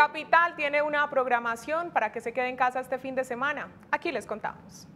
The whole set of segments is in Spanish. Capital tiene una programación para que se quede en casa este fin de semana. Aquí les contamos.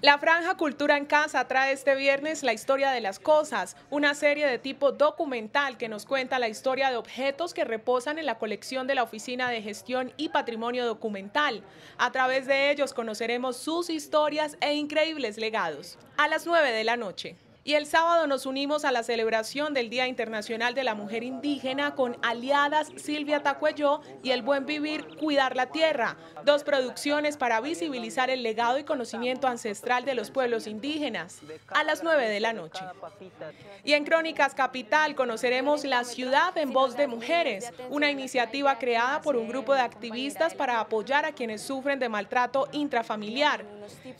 La Franja Cultura en Casa trae este viernes La Historia de las Cosas, una serie de tipo documental que nos cuenta la historia de objetos que reposan en la colección de la Oficina de Gestión y Patrimonio Documental. A través de ellos conoceremos sus historias e increíbles legados. A las 9 de la noche. Y el sábado nos unimos a la celebración del Día Internacional de la Mujer Indígena con aliadas Silvia Tacuello y El Buen Vivir, Cuidar la Tierra, dos producciones para visibilizar el legado y conocimiento ancestral de los pueblos indígenas, a las 9 de la noche. Y en Crónicas Capital conoceremos La Ciudad en Voz de Mujeres, una iniciativa creada por un grupo de activistas para apoyar a quienes sufren de maltrato intrafamiliar.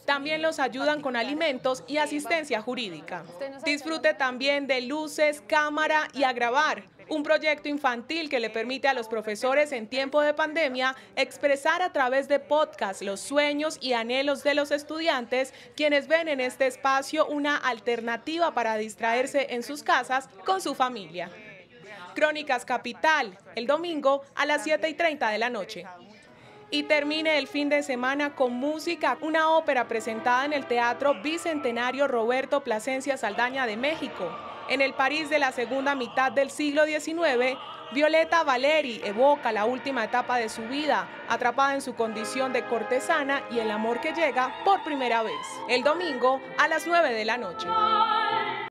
También los ayudan con alimentos y asistencia jurídica. Disfrute también de Luces, Cámara y a Grabar, un proyecto infantil que le permite a los profesores en tiempo de pandemia expresar a través de podcast los sueños y anhelos de los estudiantes, quienes ven en este espacio una alternativa para distraerse en sus casas con su familia. Crónicas Capital, el domingo a las 7:30 de la noche. Y termine el fin de semana con música, una ópera presentada en el Teatro Bicentenario Roberto Placencia Saldaña de México. En el París de la segunda mitad del siglo XIX, Violeta Valeri evoca la última etapa de su vida, atrapada en su condición de cortesana y el amor que llega por primera vez. El domingo a las 9 de la noche.